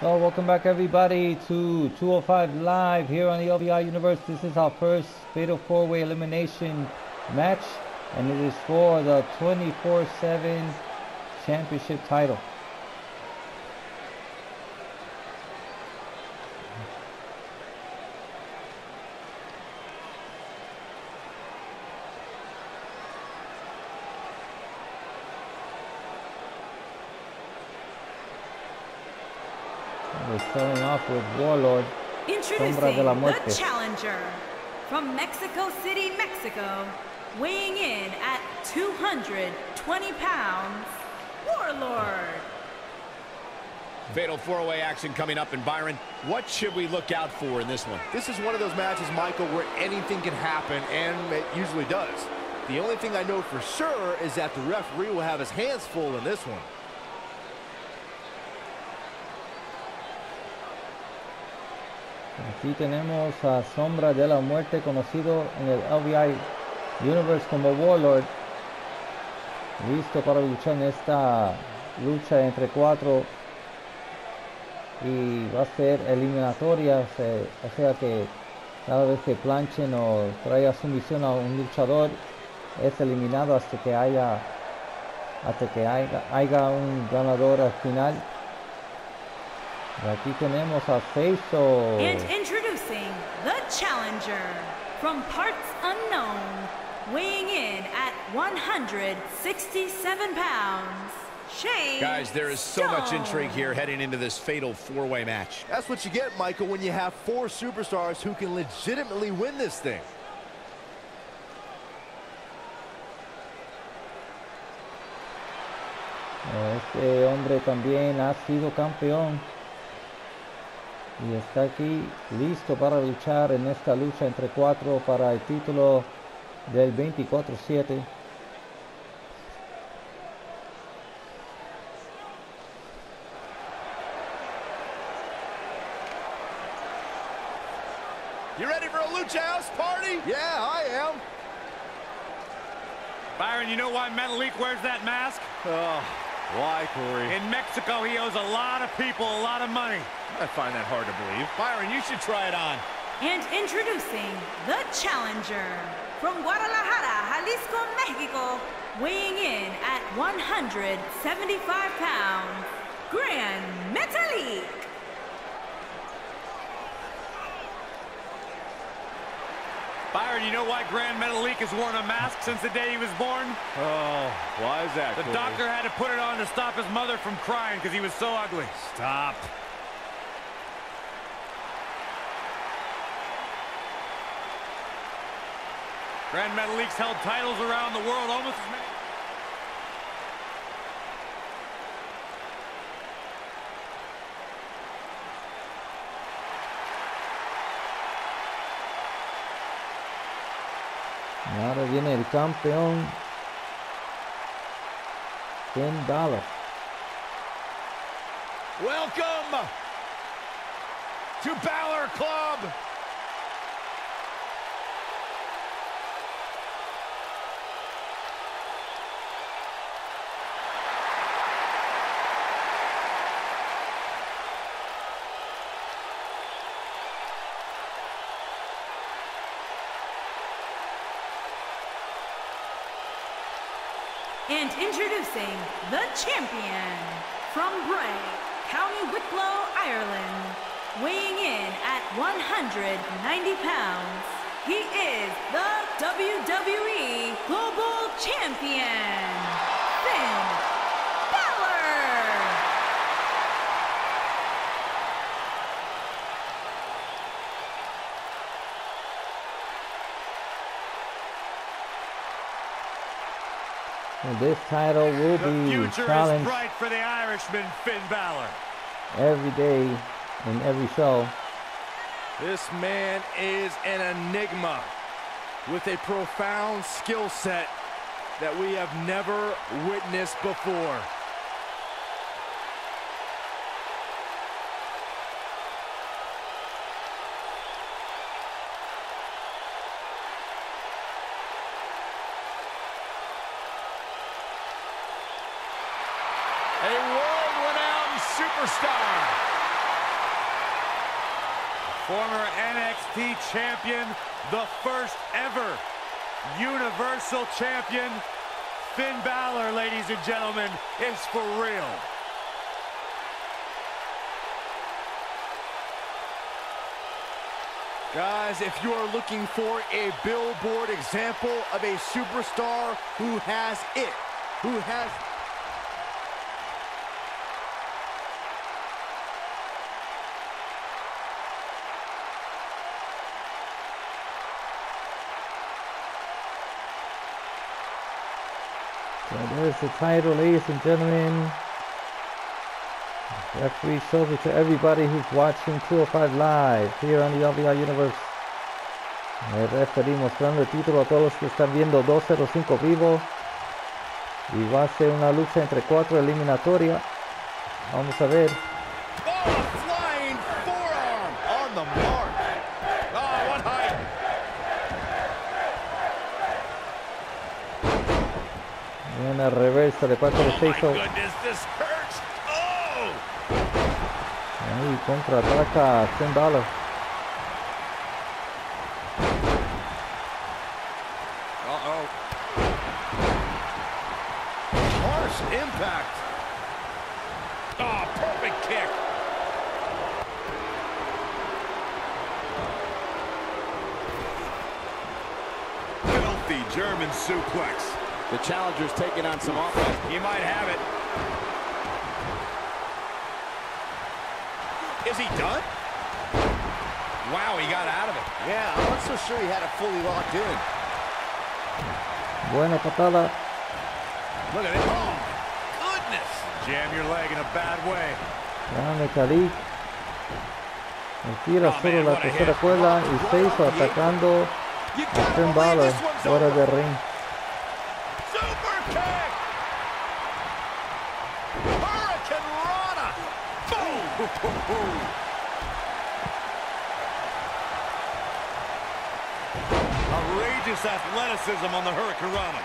Well, welcome back everybody to 205 Live here on the LVI Universe. This is our first Fatal 4-Way Elimination match, and it is for the 24/7 Championship title. We're starting off with Warlord, Sombra de la Muerte. The challenger from Mexico City, Mexico, weighing in at 220 pounds, Warlord. Fatal four-way action coming up, and Byron, what should we look out for in this one? This is one of those matches, Michael, where anything can happen, and it usually does. The only thing I know for sure is that the referee will have his hands full in this one. Aquí tenemos a Sombra de la Muerte, conocido en el LVI Universe como Warlord, listo para luchar en esta lucha entre cuatro, y va a ser eliminatoria, o sea que cada vez que planchen o traiga sumisión a un luchador es eliminado hasta que haya un ganador al final. Aquí tenemos a Faiso. And introducing the challenger from parts unknown, weighing in at 167 pounds, Shane. Guys, there is so much intrigue here heading into this fatal four-way match. That's what you get, Michael, when you have four superstars who can legitimately win this thing. Este hombre también ha sido campeón y está aquí listo para luchar en esta lucha entre cuatro para el título del 24/7. You ready for a lucha house party? Yeah, I am. Byron, you know why Metalik wears that mask? Oh, why, Corey? In Mexico, he owes a lot of people a lot of money. I find that hard to believe. Byron, you should try it on. And introducing the challenger from Guadalajara, Jalisco, Mexico, weighing in at 175 pounds, Gran Metalik. Byron, you know why Gran Metalik has worn a mask since the day he was born? Oh, why is that? The doctor had to put it on to stop his mother from crying because he was so ugly. Stop. Gran Metalik's held titles around the world almost as many. Ahora viene el campeón, Finn Balor. Welcome to Balor Club. And introducing the champion from Bray, County Wicklow, Ireland, weighing in at 190 pounds, he is the WWE Global Champion, Finn Balor. And this title will be challenged bright for the Irishman, Finn Balor. Every day in every show. This man is an enigma with a profound skill set that we have never witnessed before. A world-renowned superstar. former NXT Champion, the first ever Universal Champion, Finn Balor, ladies and gentlemen, is for real. Guys, if you are looking for a billboard example of a superstar who has it, who has... So there's the title, ladies and gentlemen. Referee shows it to everybody who's watching 205 Live here on the LVI Universe. El referee mostrando el título a todos los que están viendo 205 vivo. Y va a ser una lucha entre 4 eliminatoria. Vamos a ver. Una reversa de parte de Faiso. Ahí contraataca Finn Balor. Harsh impact. Oh, perfect kick. Filthy German suplex. The challenger's taking on some offense. He might have it. Is he done? Wow, he got out of it. Yeah, I'm not so sure he had it fully locked in. Buena patada. Look at it. Oh, goodness. Jam your leg in a bad way. Gran Metalik. Tira sobre la tercera cuerda y Faiso atacando a Finn Balor fuera del ring. Outrageous athleticism on the Hurricanrana.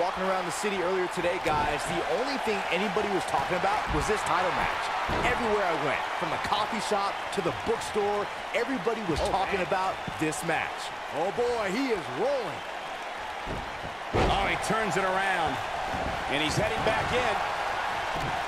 Walking around the city earlier today, guys, the only thing anybody was talking about was this title match. Everywhere I went, from the coffee shop to the bookstore, everybody was talking about this match. Oh boy, he is rolling. Oh, he turns it around, and he's heading back in.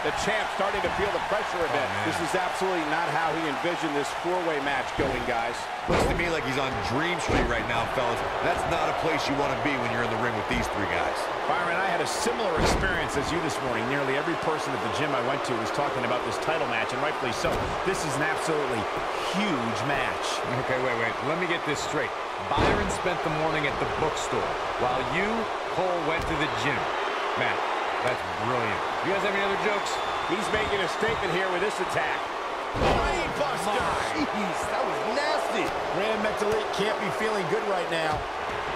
The champ starting to feel the pressure a bit. This is absolutely not how he envisioned this four-way match going, guys. Looks to me like he's on Dream Street right now, fellas. That's not a place you want to be when you're in the ring with these three guys. Byron, I had a similar experience as you this morning. Nearly every person at the gym I went to was talking about this title match, and rightfully so. This is an absolutely huge match. Okay, wait. Let me get this straight. Byron spent the morning at the bookstore, while you, Cole, went to the gym. Matt, that's brilliant. You guys have any other jokes? He's making a statement here with this attack. Brainbuster! Jeez, that was nasty. Gran Metalik can't be feeling good right now.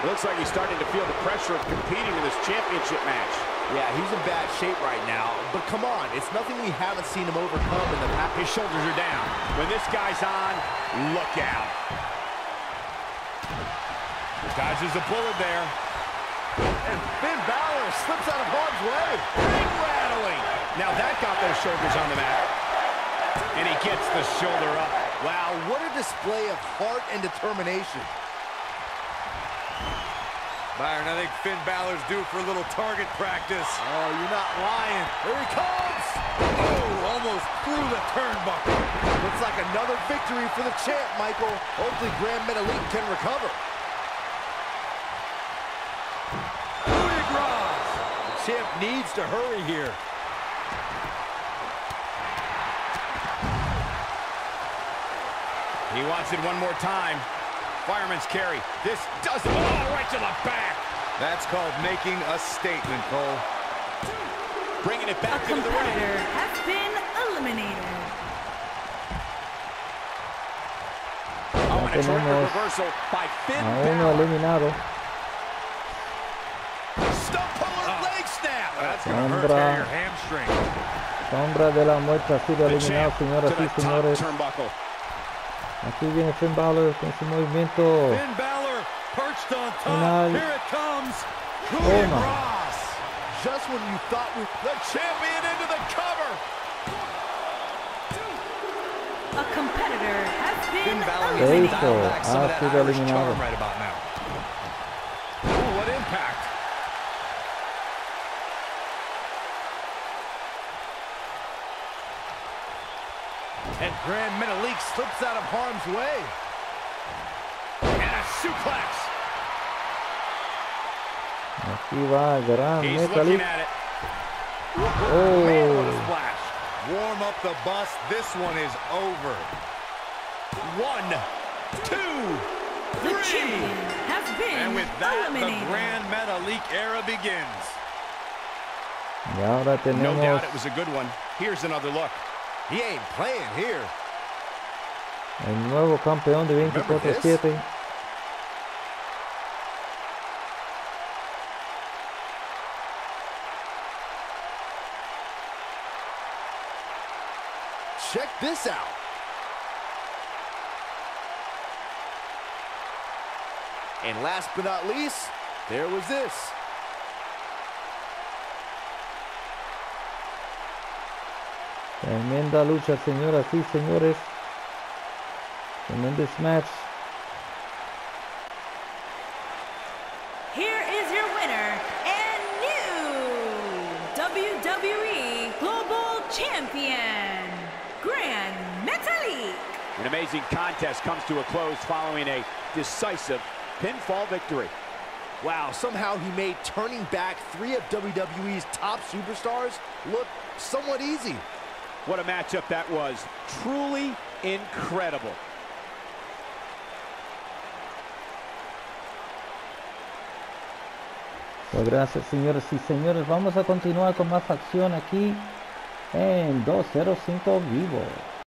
It looks like he's starting to feel the pressure of competing in this championship match. Yeah, he's in bad shape right now. But come on, it's nothing we haven't seen him overcome in the past. His shoulders are down. When this guy's on, look out. Dodges a bullet there. And Finn Balor slips out of harm's way. Ring rattling. Now that got their shoulders on the mat. And he gets the shoulder up. Wow, what a display of heart and determination. Byron, I think Finn Balor's due for a little target practice. Oh, you're not lying. Here he comes. Oh, almost through the turnbuckle. Looks like another victory for the champ, Michael. Hopefully Gran Metalik can recover. Champ needs to hurry here. He wants it one more time. Fireman's carry. This does it. Oh, right to the back. That's called making a statement, Cole. Bringing it back into the ring. A competitor has been eliminated. Oh, and a terrific reversal by Finn Balor. Sombra de la Muerte ha sido eliminado, señoras y señores. Aquí viene Finn Balor con su movimiento final. Just when you thought the champion into the cover. A competitor has been after the eliminado. Right about now. Oh, what impact. And Gran Metalik slips out of harm's way. And a suplex. Aquí va Gran Metalik. Oh, man, what a splash. Warm up the bus. This one is over. 1, 2, 3. The champion has been eliminated. And with that, the Gran Metalik era begins. No doubt it was a good one. Here's another look. He ain't playing here. El nuevo campeón de 24/7. Check this out. And last but not least, there was this. Tremenda lucha, señoras y señores. Tremendous match. Here is your winner and new WWE Global Champion, Gran Metalik. An amazing contest comes to a close following a decisive pinfall victory. Wow, somehow he made turning back 3 of WWE's top superstars look somewhat easy. What a matchup that was. Truly incredible. Pues gracias, señores y señores. Vamos a continuar con más acción aquí en 205 Vivo.